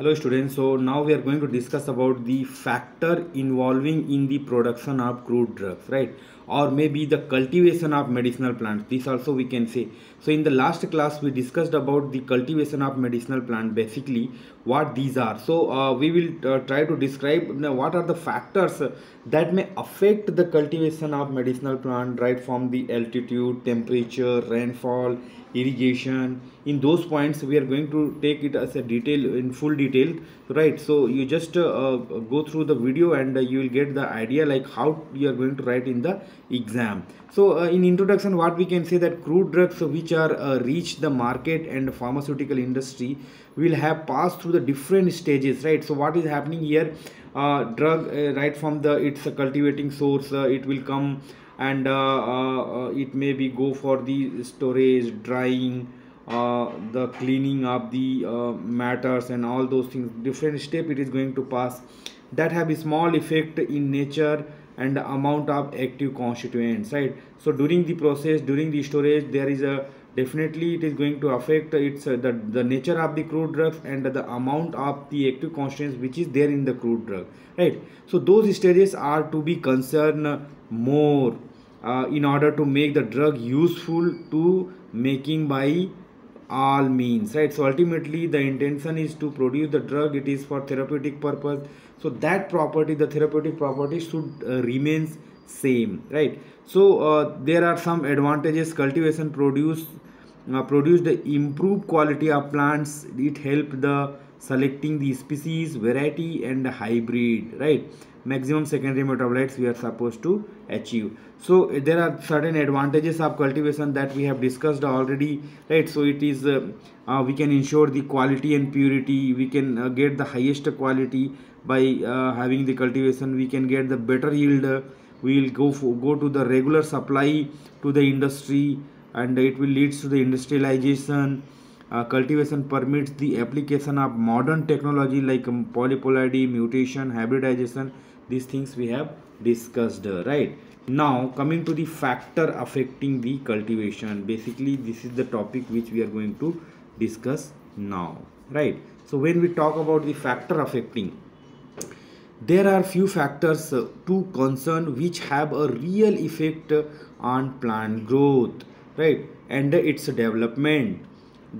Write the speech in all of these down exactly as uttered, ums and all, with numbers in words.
Hello students, so now we are going to discuss about the factor involving in the production of crude drugs, right, or maybe the cultivation of medicinal plants. This also we can say. So in the last class we discussed about the cultivation of medicinal plant, basically what these are. So uh, we will uh, try to describe now what are the factors that may affect the cultivation of medicinal plant, right, from the altitude, temperature, rainfall, irrigation. In those points we are going to take it as a detail, in full detail, right? So you just uh, uh, go through the video and uh, you will get the idea like how you are going to write in the exam. So uh, in introduction, what we can say that crude drugs which are uh, reach the market and pharmaceutical industry will have passed through the different stages, right? So what is happening here, uh, drug uh, right from the its a cultivating source, uh, it will come and uh, uh, uh, it may be go for the storage, drying, uh, the cleaning of the uh, matters and all those things, different step it is going to pass that have a small effect in nature and amount of active constituents, right? So during the process, during the storage, there is a definitely it is going to affect its uh, the, the nature of the crude drugs and the amount of the active constituents which is there in the crude drug, right? So those stages are to be concerned more uh, in order to make the drug useful to making by all means, right? So ultimately the intention is to produce the drug, it is for therapeutic purpose, so that property, the therapeutic property should uh, remains same, right? So uh, there are some advantages. Cultivation produce uh, produce the improved quality of plants, it help the selecting the species, variety and hybrid, right? Maximum secondary metabolites we are supposed to achieve. So there are certain advantages of cultivation that we have discussed already, right? So it is uh, uh, we can ensure the quality and purity, we can uh, get the highest quality by uh, having the cultivation, we can get the better yield, we will go for, go to the regular supply to the industry and it will lead to the industrialization. Uh, cultivation permits the application of modern technology like um, polyploidy, mutation, hybridization. These things we have discussed, right? Now coming to the factor affecting the cultivation, basically this is the topic which we are going to discuss now, right? So when we talk about the factor affecting, there are few factors uh, to concern which have a real effect uh, on plant growth, right, and uh, its development,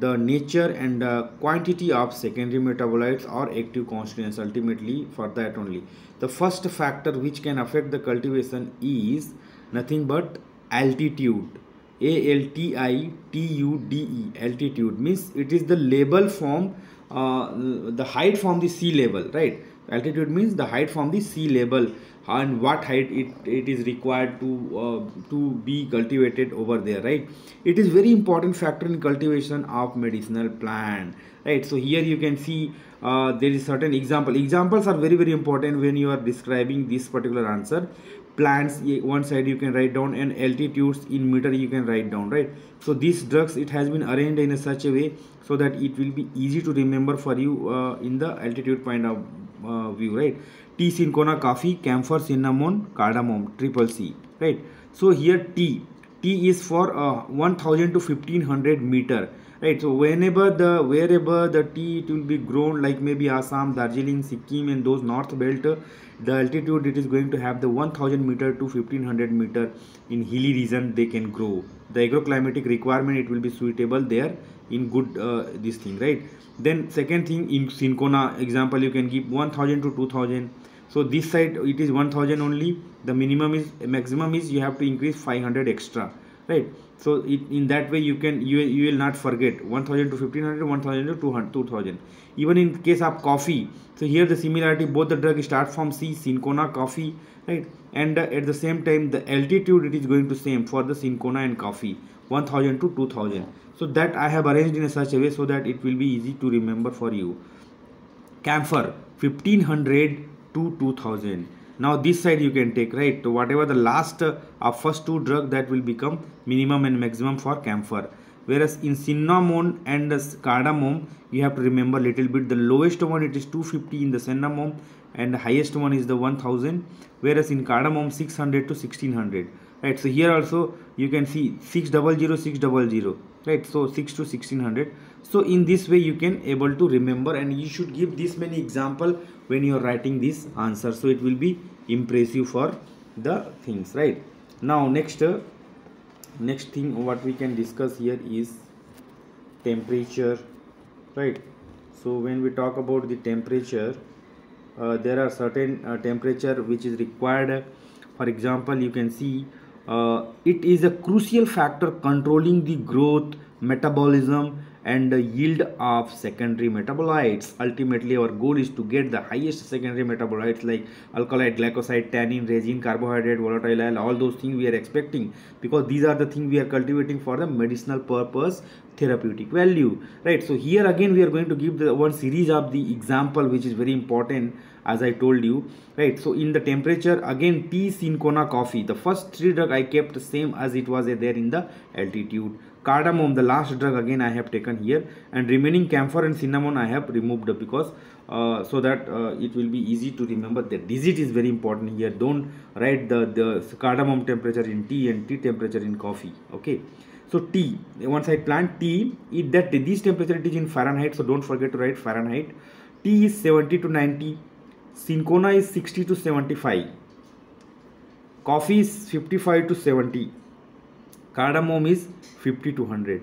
the nature and uh, quantity of secondary metabolites or active constituents. Ultimately for that only, the first factor which can affect the cultivation is nothing but altitude. A L T I T U D E, altitude means it is the level from uh, the height from the sea level, right? Altitude means the height from the sea level and what height it, it is required to uh, to be cultivated over there, right? It is very important factor in cultivation of medicinal plant, right? So here you can see uh, there is certain example. Examples are very very important when you are describing this particular answer. Plants, one side you can write down, and altitudes in meter you can write down, right? So these drugs, it has been arranged in a such a way so that it will be easy to remember for you uh, in the altitude point of Uh, view, right? Tea, cinchona, coffee, camphor, cinnamon, cardamom, triple C, right? So here T, T is for uh, one thousand to fifteen hundred meter, right? So whenever the wherever the tea it will be grown, like maybe Assam, Darjeeling, Sikkim and those north belt, uh, the altitude it is going to have the one thousand meter to fifteen hundred meter. In hilly region they can grow. The agroclimatic requirement it will be suitable there in good uh, this thing, right? Then second thing, in cinchona example you can give one thousand to two thousand. So this side it is one thousand only, the minimum is maximum is you have to increase five hundred extra, right? So it, in that way you can you, you will not forget one thousand to fifteen hundred, one thousand to two thousand. Even in case of coffee, so here the similarity, both the drug start from C, cinchona, coffee, right? And uh, at the same time the altitude it is going to same for the cinchona and coffee, one thousand to two thousand. So that I have arranged in a such a way so that it will be easy to remember for you. Camphor, fifteen hundred to two thousand. Now this side you can take, right? So whatever the last uh, of first two drug, that will become minimum and maximum for camphor. Whereas in cinnamon and uh, cardamom you have to remember little bit. The lowest one it is two fifty in the cinnamon and the highest one is the one thousand. Whereas in cardamom six hundred to sixteen hundred. right? So here also you can see six hundred, six hundred, right? So six to sixteen hundred. So in this way you can able to remember, and you should give this many example when you are writing this answer, so it will be impressive for the things, right? Now next uh, next thing what we can discuss here is temperature, right? So when we talk about the temperature, uh, there are certain uh, temperature which is required. For example, you can see uh, it is a crucial factor controlling the growth, metabolism and the yield of secondary metabolites. Ultimately our goal is to get the highest secondary metabolites like alkaloid, glycoside, tannin, resin, carbohydrate, volatile oil, all those things we are expecting, because these are the things we are cultivating for the medicinal purpose, therapeutic value, right? So here again we are going to give the one series of the example which is very important, as I told you, right? So in the temperature again, tea, cinchona, coffee, the first three drug I kept same as it was there in the altitude. Cardamom, the last drug, again I have taken here, and remaining camphor and cinnamon I have removed, because uh, so that uh, it will be easy to remember. The digit is very important here. Don't write the, the cardamom temperature in tea and tea temperature in coffee, okay? So tea, once I plant tea, it, that this temperature it is in Fahrenheit, so don't forget to write Fahrenheit. Tea is seventy to ninety, cinchona is sixty to seventy-five, coffee is fifty-five to seventy, cardamom is fifty to one hundred.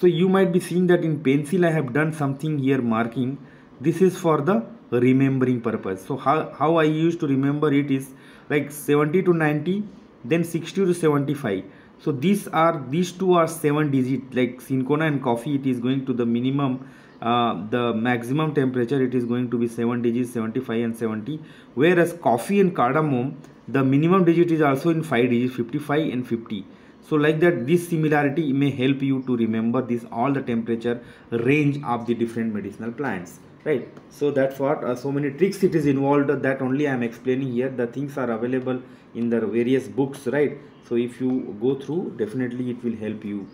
So you might be seeing that in pencil I have done something here marking. This is for the remembering purpose. So how, how I used to remember it is like seventy to ninety, then sixty to seventy-five. So these are, these two are seven digit, like cinchona and coffee, it is going to the minimum, uh, the maximum temperature it is going to be seven digits, seventy-five and seventy, whereas coffee and cardamom, the minimum digit is also in five digits, fifty-five and fifty. So like that, this similarity may help you to remember this all the temperature range of the different medicinal plants, right? So that's what uh, so many tricks it is involved, uh, that only I am explaining here. The things are available in the various books, right? So if you go through, definitely it will help you.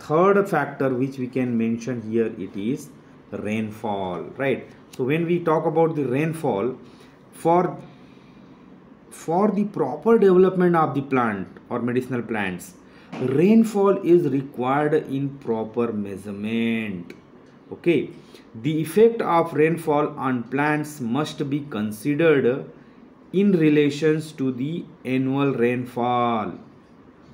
Third factor which we can mention here, it is rainfall, right? So when we talk about the rainfall, for for the proper development of the plant or medicinal plants, rainfall is required in proper measurement, okay? The effect of rainfall on plants must be considered in relations to the annual rainfall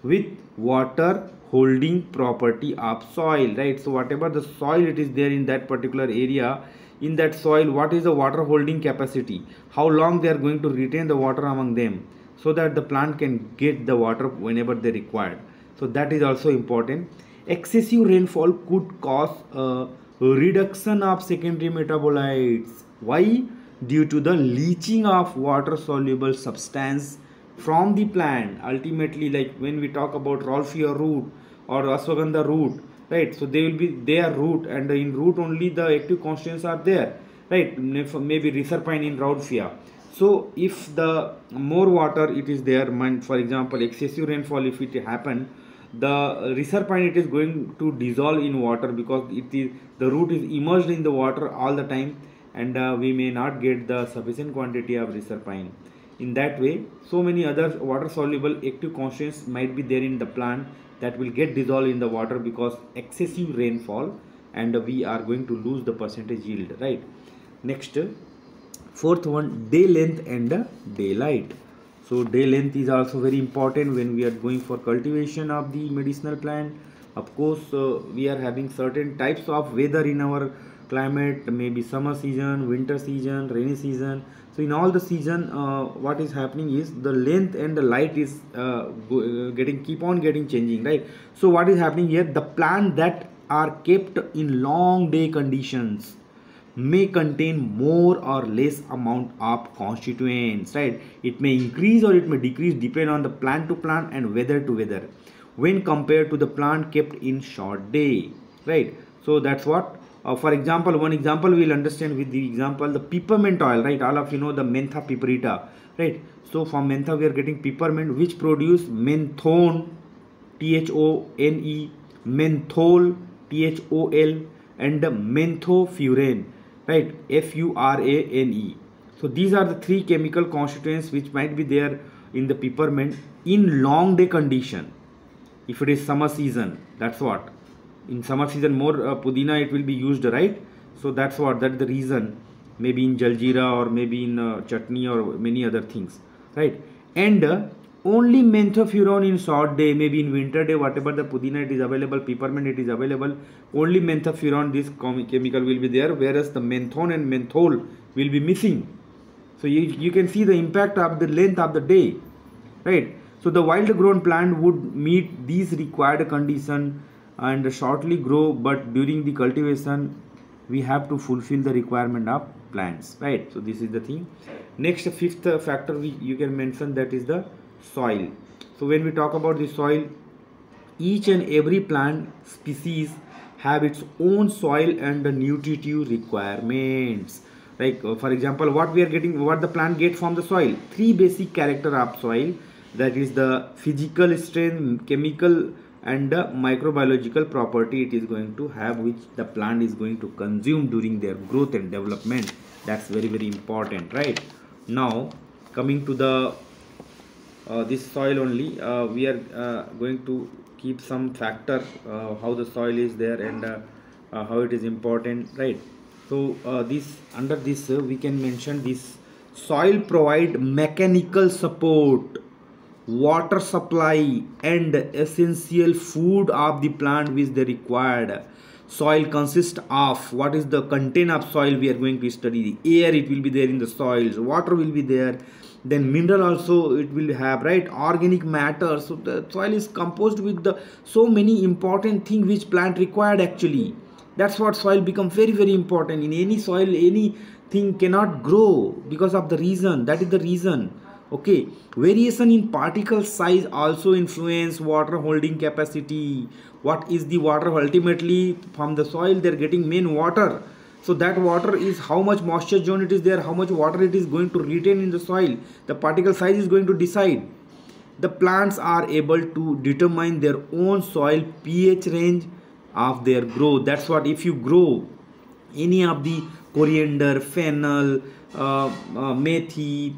with water holding property of soil, right? So whatever the soil it is there in that particular area, in that soil, what is the water holding capacity, how long they are going to retain the water among them, so that the plant can get the water whenever they require. So that is also important. Excessive rainfall could cause a reduction of secondary metabolites. Why? Due to the leaching of water soluble substance from the plant. Ultimately, like when we talk about Rolfia root or Ashwagandha root, right? So they will be their root, and in root only the active constituents are there, right? Maybe reserpine in Rolfia. So if the more water it is there, for example excessive rainfall if it happen, the reserpine it is going to dissolve in water, because it is the root is immersed in the water all the time, and uh, we may not get the sufficient quantity of reserpine. In that way, so many other water soluble active constituents might be there in the plant that will get dissolved in the water because excessive rainfall, and we are going to lose the percentage yield, right? Next, fourth one, day length and daylight. So day length is also very important when we are going for cultivation of the medicinal plant. Of course, uh, we are having certain types of weather in our climate, maybe summer season, winter season, rainy season. So in all the season, uh, what is happening is the length and the light is uh, getting keep on getting changing, right? So what is happening here, the plant that are kept in long day conditions may contain more or less amount of constituents, right? It may increase or it may decrease, depend on the plant to plant and weather to weather, when compared to the plant kept in short day, right? So that's what. Uh, for example, one example we will understand with the example, the peppermint oil, right? All of you know the mentha piperita, right? So from mentha we are getting peppermint, which produce menthone, T H O N E, menthol, T H O L, and menthofurane, right? F U R A N E. So these are the three chemical constituents which might be there in the peppermint in long day condition. If it is summer season, that's what, in summer season more uh, pudina it will be used, right? So that's what, that's the reason, maybe in jaljeera or maybe in uh, chutney or many other things, right? And uh, only menthofurane in short day, maybe in winter day, whatever the pudina it is available, peppermint it is available, only menthofurane, this chemical will be there, whereas the menthone and menthol will be missing. So you, you can see the impact of the length of the day, right? So the wild grown plant would meet these required condition and shortly grow, but during the cultivation we have to fulfill the requirement of plants, right? So this is the thing. Next, fifth factor we you can mention, that is the soil. So when we talk about the soil, each and every plant species have its own soil and the nutritive requirements. Like uh, for example, what we are getting, what the plant gets from the soil, three basic character of soil, that is the physical strength, chemical and the microbiological property it is going to have, which the plant is going to consume during their growth and development. That's very very important, right? Now coming to the Uh, this soil only, uh, we are uh, going to keep some factor, uh, how the soil is there and uh, uh, how it is important, right? So uh, this under this uh, we can mention this soil provide mechanical support, water supply and essential food of the plant which they required. Soil consists of, what is the content of soil we are going to study, the air it will be there in the soils, water will be there, then mineral also it will have, right, organic matter. So the soil is composed with the so many important things which plant required actually. That's what soil become very very important. In any soil anything cannot grow because of the reason, that is the reason. Okay, variation in particle size also influence water holding capacity. What is the water ultimately from the soil they are getting, main water. So that water is how much moisture zone it is there, how much water it is going to retain in the soil. The particle size is going to decide. The plants are able to determine their own soil pH range of their growth. That's what, if you grow any of the coriander, fennel, uh, uh, methi,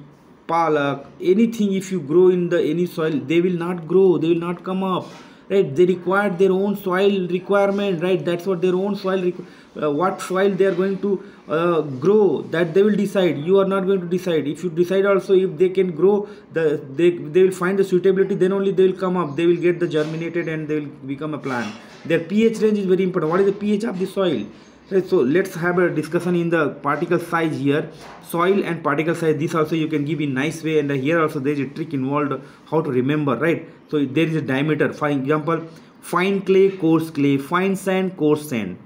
palak, anything, if you grow in the any soil, they will not grow, they will not come up. Right, they require their own soil requirement, right? That's what their own soil, uh, what soil they are going to uh, grow, that they will decide. You are not going to decide. If you decide also, if they can grow, the they, they will find the suitability, then only they will come up, they will get the germinated and they will become a plant. Their pH range is very important. What is the pH of the soil? Right, so let's have a discussion in the particle size here. Soil and particle size, this also you can give in nice way, and here also there is a trick involved how to remember, right? So there is a diameter, for example, fine clay, coarse clay, fine sand, coarse sand,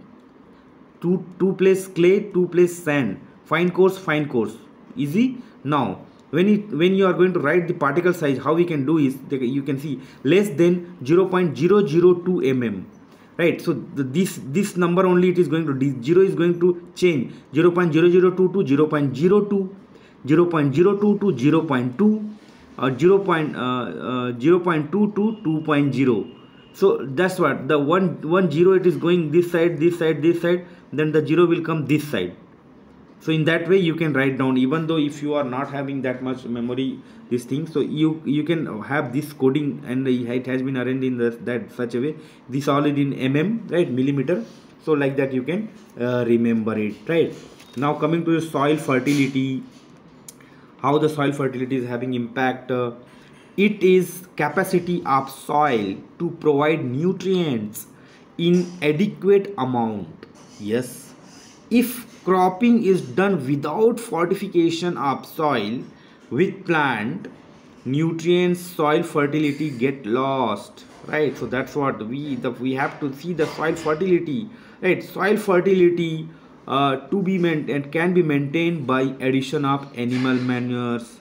two two place clay, two place sand, fine coarse, fine coarse, easy. Now when it when you are going to write the particle size, how we can do is, you can see less than zero point zero zero two millimeters. Right, so the, this this number only it is going to, zero is going to change, zero point zero zero two two, zero point zero two, zero point zero two two, zero point two, or zero point two to two point zero. So that's what, the one one zero it is going this side, this side, this side, then the zero will come this side. So in that way you can write down, even though if you are not having that much memory, this thing, so you you can have this coding, and it has been arranged in the, that such a way, this all is in mm, right, millimeter. So like that you can uh, remember it, right? Now coming to the soil fertility, how the soil fertility is having impact. Uh, it is capacity of soil to provide nutrients in adequate amount. Yes, if cropping is done without fortification of soil with plant, nutrients, soil fertility get lost, right? So that's what we the, we have to see the soil fertility, right? Soil fertility uh, to be meant and can be maintained by addition of animal manures,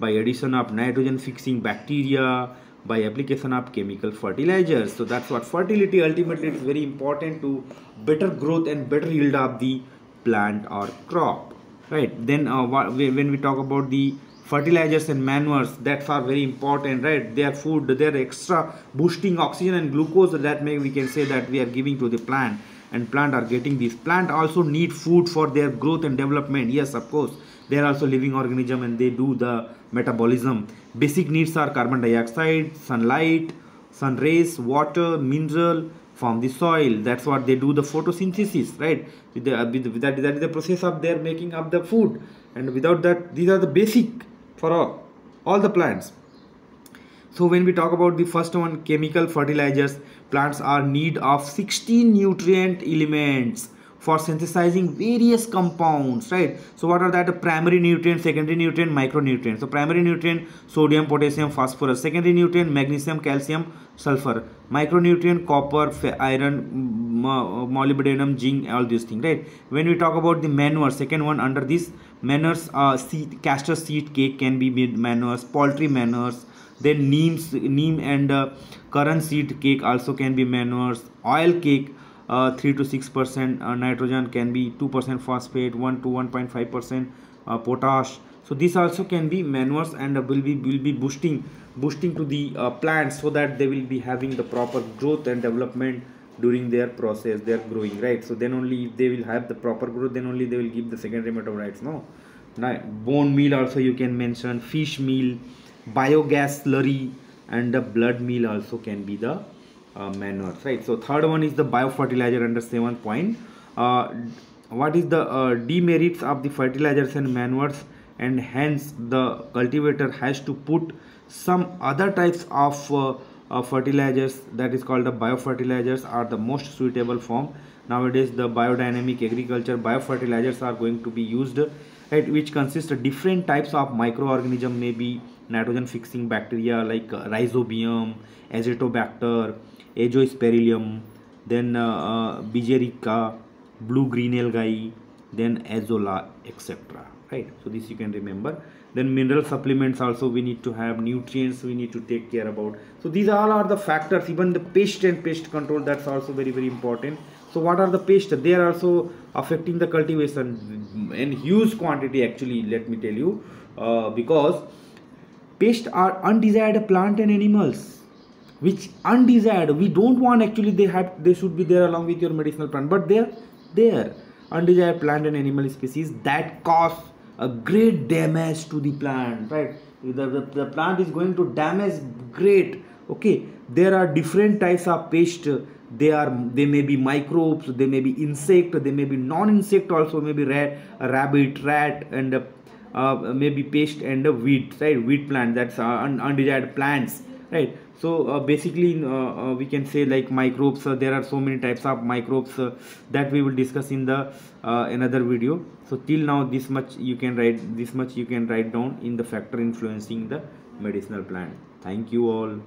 by addition of nitrogen fixing bacteria, by application of chemical fertilizers. So that's what, fertility ultimately is very important to better growth and better yield of the plant or crop, right? Then uh, when we talk about the fertilizers and manures, that are very important, right? They are food, they are extra boosting oxygen and glucose, that may we can say that we are giving to the plant. and plant are getting these. Plant also need food for their growth and development. Yes, of course, they are also living organism and they do the metabolism. Basic needs are carbon dioxide, sunlight, sun rays, water, mineral from the soil. That's what they do, the photosynthesis, right? That is the process of their making up the food, and without that, these are the basic for all, all the plants. So when we talk about the first one, chemical fertilizers, plants are need of sixteen nutrient elements for synthesizing various compounds, right? So what are that? A primary nutrient, secondary nutrient, micronutrient. So primary nutrient, sodium, potassium, phosphorus. Secondary nutrient, magnesium, calcium, sulfur. Micronutrient, copper, iron, molybdenum, zinc, all these things, right? When we talk about the manure, second one under this, manures, uh, seed, castor seed cake can be made manures, poultry manures. Then neems, neem and uh, currant seed cake also can be manures. Oil cake, uh, three to six percent uh, nitrogen, can be two percent phosphate, one to one point five percent uh, potash. So this also can be manures and uh, will be will be boosting boosting to the uh, plants, so that they will be having the proper growth and development during their process, their growing, right? So then only if they will have the proper growth, then only they will give the secondary metabolites. No, now bone meal also you can mention, fish meal, biogas slurry, and the blood meal also can be the uh, manure, right? So third one is the biofertilizer under seven point. Uh, what is the uh, demerits of the fertilizers and manures, and hence the cultivator has to put some other types of uh, uh, fertilizers, that is called the biofertilizers, are the most suitable form. Nowadays the biodynamic agriculture biofertilizers are going to be used, right, which consists of different types of microorganism, maybe nitrogen fixing bacteria like rhizobium, Azotobacter, azospirillum, then uh, uh, Begerica, blue green algae, then azolla, et cetera. Right. So this you can remember. Then mineral supplements also we need to have, nutrients we need to take care about. So these all are the factors. Even the pest and pest control, that's also very very important. So what are the pests? They are also affecting the cultivation in huge quantity, actually, let me tell you, uh, because pests are undesired plant and animals, which undesired we don't want, actually. They have they should be there along with your medicinal plant, but they're there, undesired plant and animal species that cause a great damage to the plant, right? The, the, the plant is going to damage great. Okay, there are different types of pests. They are they may be microbes, they may be insect, they may be non-insect also, maybe rat, rabbit, rat, and uh, uh, maybe pest and uh, weed, right? Weed plant, that's uh, un undesired plants, right? So uh, basically, uh, uh, we can say like microbes. Uh, there are so many types of microbes uh, that we will discuss in the uh, another video. So till now, this much you can write, this much you can write down in the factor influencing the medicinal plant. Thank you all.